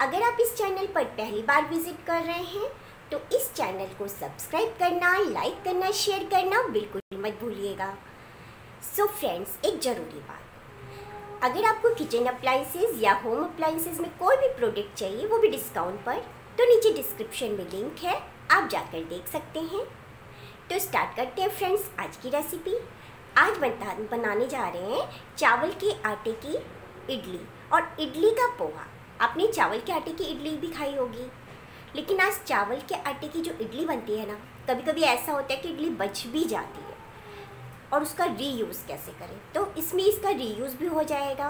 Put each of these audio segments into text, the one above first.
अगर आप इस चैनल पर पहली बार विजिट कर रहे हैं तो इस चैनल को सब्सक्राइब करना, लाइक करना, शेयर करना बिल्कुल मत भूलिएगा। सो फ्रेंड्स, एक ज़रूरी बात, अगर आपको किचन अप्लाइंसेज या होम अप्लाइंसेज में कोई भी प्रोडक्ट चाहिए वो भी डिस्काउंट पर, तो नीचे डिस्क्रिप्शन में लिंक है, आप जाकर देख सकते हैं। तो स्टार्ट करते हैं फ्रेंड्स आज की रेसिपी। आज बनाने जा रहे हैं चावल के आटे की इडली और इडली का पोहा। आपने चावल के आटे की इडली भी खाई होगी, लेकिन आज चावल के आटे की जो इडली बनती है ना, कभी कभी ऐसा होता है कि इडली बच भी जाती है और उसका रीयूज़ कैसे करें। तो इसमें इसका रीयूज़ भी हो जाएगा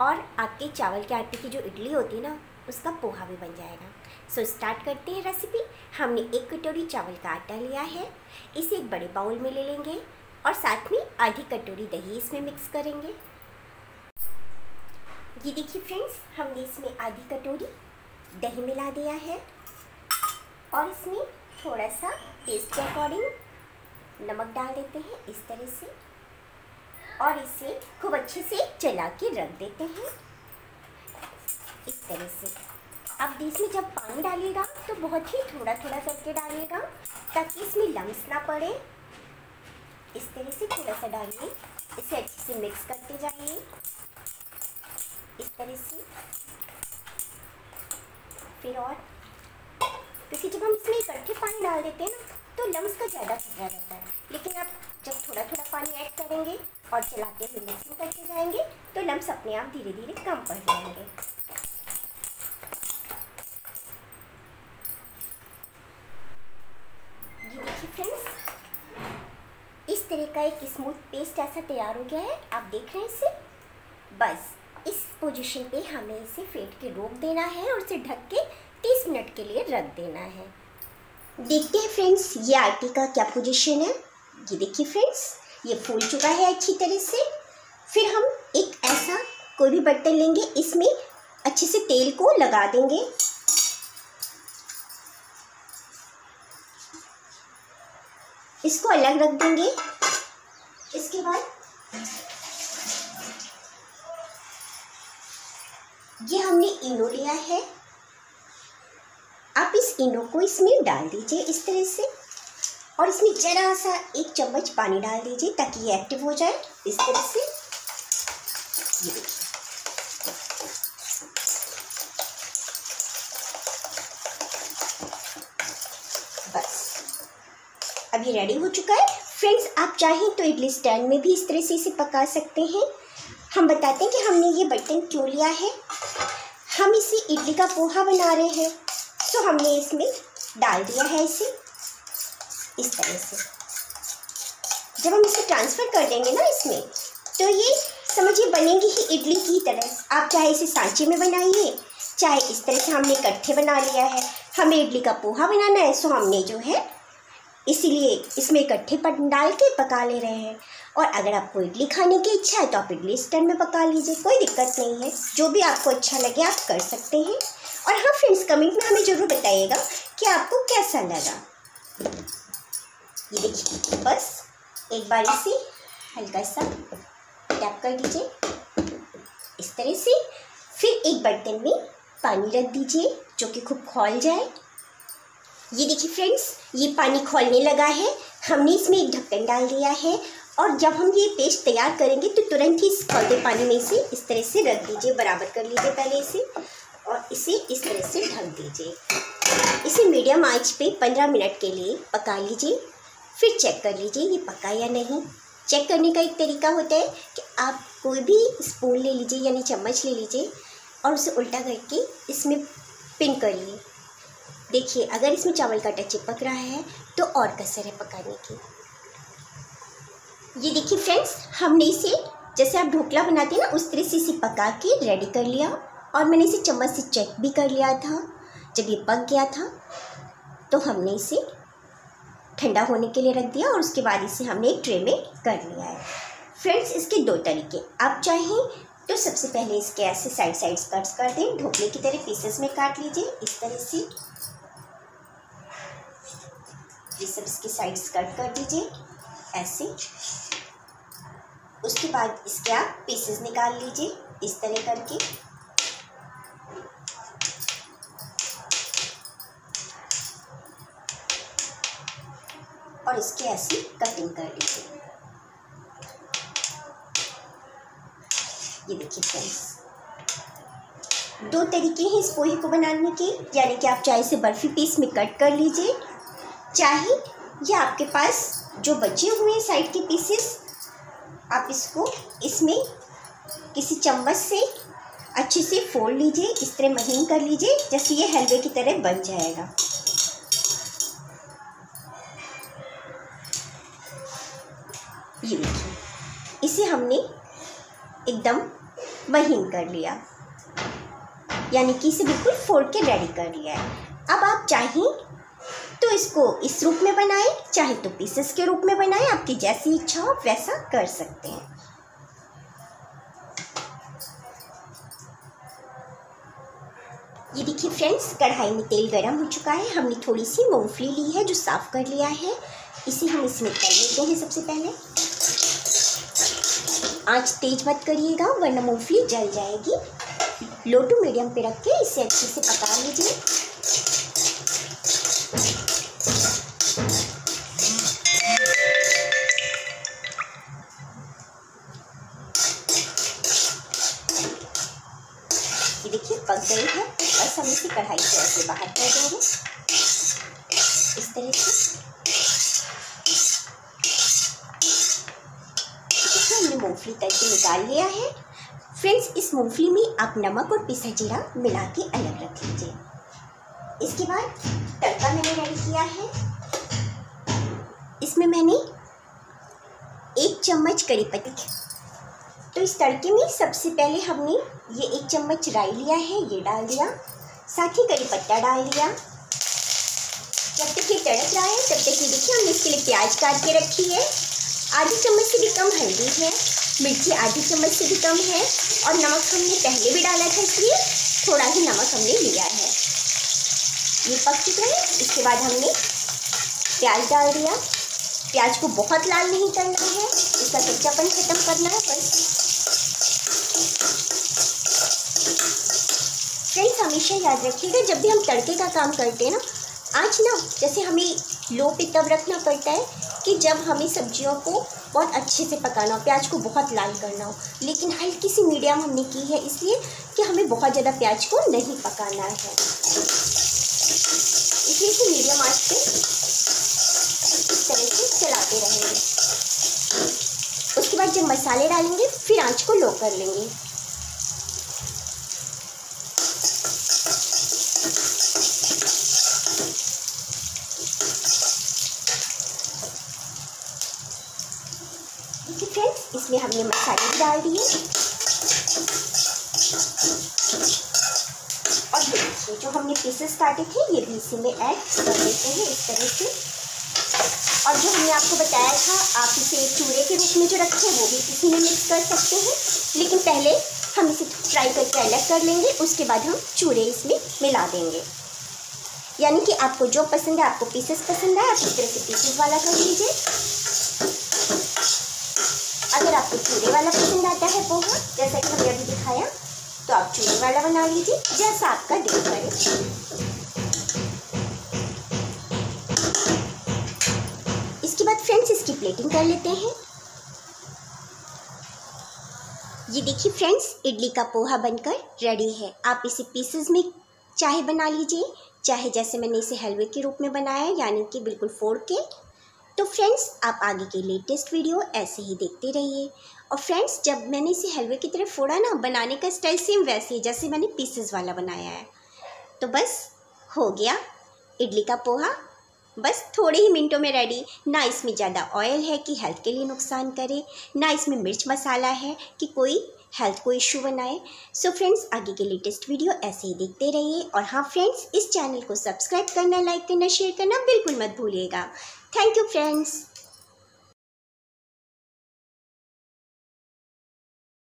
और आपके चावल के आटे की जो इडली होती है ना, उसका पोहा भी बन जाएगा। सो स्टार्ट करते हैं रेसिपी। हमने 1 कटोरी चावल का आटा लिया है, इसे एक बड़े बाउल में ले लेंगे और साथ में आधी कटोरी दही इसमें मिक्स करेंगे। ये देखिए फ्रेंड्स, हमने इसमें आधी कटोरी दही मिला दिया है और इसमें थोड़ा सा टेस्ट के अकॉर्डिंग नमक डाल देते हैं इस तरह से, और इसे खूब अच्छे से चला के रख देते हैं इस तरह से। अब इसमें जब पानी डालिएगा तो बहुत ही थोड़ा थोड़ा करके डालिएगा ताकि इसमें लम्स ना पड़े। इस तरह से थोड़ा सा डालिए, इसे अच्छे से मिक्स करते जाइए इस तरह से। फिर और क्योंकि जब हम इसमें इकट्ठे पानी डाल देते हैं ना, तो लम्स का ज़्यादा खतरा रहता है, लेकिन आप जब थोड़ा थोड़ा पानी ऐड करेंगे और चलाते हुए मिक्सिंग करते जाएंगे तो लम्स अपने आप धीरे धीरे कम पड़ जाएंगे। फ्रेंड्स, इस तरह का एक स्मूथ पेस्ट ऐसा तैयार हो गया है, आप देख रहे हैं इसे। बस इस पोजीशन पे हमें इसे फेंट के रोक देना है और इसे ढक के 30 मिनट के लिए रख देना है। देखते हैं फ्रेंड्स ये आटे का क्या पोजीशन है। ये देखिए फ्रेंड्स, ये फूल चुका है अच्छी तरह से। फिर हम एक ऐसा कोई भी बर्तन लेंगे, इसमें अच्छे से तेल को लगा देंगे। इसको अलग रख देंगे। इसके बाद ये हमने इनो लिया है, आप इस इनो को इसमें डाल दीजिए इस तरह से, और इसमें जरा सा 1 चम्मच पानी डाल दीजिए ताकि ये एक्टिव हो जाए इस तरह से। ये देखिए, अब ये रेडी हो चुका है। फ्रेंड्स, आप चाहें तो इडली स्टैंड में भी इस तरह से इसे पका सकते हैं। हम बताते हैं कि हमने ये बर्तन क्यों लिया है। हम इसे इडली का पोहा बना रहे हैं, तो हमने इसमें डाल दिया है इसे इस तरह से। जब हम इसे ट्रांसफ़र कर देंगे ना इसमें, तो ये समझिए बनेगी ही इडली की तरह। आप चाहे इसे सांचे में बनाइए, चाहे इस तरह से। हमने इकट्ठे बना लिया है, हमें इडली का पोहा बनाना है, सो हमने जो है इसीलिए इसमें इकट्ठे डाल के पका ले रहे हैं। और अगर आपको इडली खाने की इच्छा है तो आप इडली स्टैंड में पका लीजिए, कोई दिक्कत नहीं है। जो भी आपको अच्छा लगे आप कर सकते हैं। और हाँ फ्रेंड्स, कमेंट में हमें ज़रूर बताइएगा कि आपको कैसा लगा। ये देखिए, बस एक बार इसे हल्का सा टैप कर दीजिए इस तरह से। फिर एक बर्तन में पानी रख दीजिए जो कि खूब खौल जाए। ये देखिए फ्रेंड्स, ये पानी खौलने लगा है। हमने इसमें एक ढक्कन डाल दिया है और जब हम ये पेस्ट तैयार करेंगे तो तुरंत ही इस खौलते पानी में इसे इस तरह से रख दीजिए, बराबर कर लीजिए पहले इसे, और इसे इस तरह से ढक दीजिए। इसे मीडियम आंच पे 15 मिनट के लिए पका लीजिए। फिर चेक कर लीजिए ये पका या नहीं। चेक करने का एक तरीका होता है कि आप कोई भी स्पून ले लीजिए, यानी चम्मच ले लीजिए, और उसे उल्टा करके इसमें पिन करिए। देखिए, अगर इसमें चावल का आटा चिपक रहा है तो और कसर है पकाने की। ये देखिए फ्रेंड्स, हमने इसे जैसे आप ढोकला बनाते हैं ना, उस तरह से इसे पका के रेडी कर लिया। और मैंने इसे चम्मच से चेक भी कर लिया था, जब ये पक गया था तो हमने इसे ठंडा होने के लिए रख दिया और उसके बाद इसे हमने एक ट्रे में कर लिया है। फ्रेंड्स, इसके 2 तरीके, आप चाहें तो सबसे पहले इसके ऐसे साइड साइड्स कट्स कर दें, ढोकले की तरह पीसेस में काट लीजिए इस तरह से। ये सब इसके साइड्स कट कर दीजिए ऐसे। उसके बाद इसके आप पीसेस निकाल लीजिए इस तरह करके। और इसकी ऐसी कटिंग कर लीजिए। ये देखिए फ्रेंड्स, दो तरीके हैं इस पोहे को बनाने के, यानी कि आप चाहे इसे बर्फ़ी पीस में कट कर लीजिए, चाहे या आपके पास जो बचे हुए साइड के पीसेस आप इसको इसमें किसी चम्मच से अच्छे से फोल्ड लीजिए, इस तरह महीन कर लीजिए, जैसे ये हलवे की तरह बन जाएगा। ये देखिए, इसे हमने एकदम महीन कर लिया, यानी कि इसे बिल्कुल फोल्ड के रेडी कर लिया है। अब आप चाहें तो इसको इस रूप में बनाएं, चाहे तो पीसेस के रूप में बनाएं, आपकी जैसी इच्छा हो वैसा कर सकते हैं। ये देखिए फ्रेंड्स, कढ़ाई में तेल गरम हो चुका है, हमने थोड़ी सी मूंगफली ली है जो साफ कर लिया है, इसे हम इसमें तल लेते हैं। सबसे पहले आंच तेज मत करिएगा वरना मूंगफली जल जाएगी। लो टू मीडियम पे रख के इसे अच्छे से पका लीजिए। ये देखिए पक गई है, बस हम इसे कढ़ाई से ऐसे बाहर कर देंगे इस तरह से। हमने मूंगफली तल के निकाल लिया है। फ्रेंड्स, इस मूंगफली में आप नमक और पिसा जीरा मिला के अलग रख लीजिए। इसके बाद तड़का मैंने रेडी किया है, इसमें मैंने 1 चम्मच करी पत्ती, तो इस तड़के में सबसे पहले हमने ये 1 चम्मच राई लिया है, ये डाल दिया, साथ ही करी पत्ता डाल दिया। जब तक ये तड़क रहा है तब तक ये देखिए हमने इसके लिए प्याज काट के रखी है। आधी चम्मच से भी कम हल्दी है, मिर्ची आधी चम्मच से भी कम है, और नमक हमने पहले भी डाला था इसलिए थोड़ा ही नमक हमने लिया है। ये पक चुका है, इसके बाद हमने प्याज डाल दिया। प्याज को बहुत लाल नहीं करना है, इसका कच्चापन खत्म करना है बस। फ्रेंड्स, हमेशा याद रखिएगा जब भी हम तड़के का काम करते हैं ना, आँच ना जैसे हमें लो पे तब रखना पड़ता है कि जब हमें सब्जियों को बहुत अच्छे से पकाना हो, प्याज को बहुत लाल करना हो, लेकिन हल्की सी मीडियम हमने की है इसलिए कि हमें बहुत ज़्यादा प्याज को नहीं पकाना है, इसलिए इसे मीडियम आँच पे इस तरह से चलाते रहेंगे। उसके बाद जब मसाले डालेंगे फिर आँच को लो कर लेंगे। इसमें हमने मसाले भी डाल दिए, और देखिए जो हमने पीसेस काटे थे ये भी इसी में ऐड कर देते हैं इस तरह से। और जो हमने आपको बताया था आप इसे चूड़े के रूप में जो रखे हैं वो भी इसी में मिक्स कर सकते हैं, लेकिन पहले हम इसे फ्राई करके अलग कर लेंगे, उसके बाद हम चूड़े इसमें मिला देंगे। यानी कि आपको जो पसंद है, आपको पीसेस पसंद है आप इस तरह से पीसेस वाला कर लीजिए। अगर आपको चूड़े वाला पसंद आता है पोहा, जैसा कि हमने अभी दिखाया, तो आप चूड़े वाला बना लीजिए, जैसा आपका दिल करे। इसके बाद फ्रेंड्स इसकी प्लेटिंग कर लेते हैं। ये देखिए फ्रेंड्स, इडली का पोहा बनकर रेडी है। आप इसे पीसेस में चाहे बना लीजिए, चाहे जैसे मैंने इसे हलवे के रूप में बनाया, यानी कि बिल्कुल फोड़ के। तो फ्रेंड्स, आप आगे के लेटेस्ट वीडियो ऐसे ही देखते रहिए। और फ्रेंड्स, जब मैंने इसे हलवे की तरह फोड़ा ना, बनाने का स्टाइल सेम वैसे ही जैसे मैंने पीसेस वाला बनाया है। तो बस हो गया इडली का पोहा, बस थोड़े ही मिनटों में रेडी। ना इसमें ज़्यादा ऑयल है कि हेल्थ के लिए नुकसान करे, ना इसमें मिर्च मसाला है कि कोई हेल्थ को इश्यू बनाए। सो फ्रेंड्स, आगे के लेटेस्ट वीडियो ऐसे ही देखते रहिए। और हाँ फ्रेंड्स, इस चैनल को सब्सक्राइब करना, लाइक करना, शेयर करना बिल्कुल मत भूलिएगा। Thank you friends.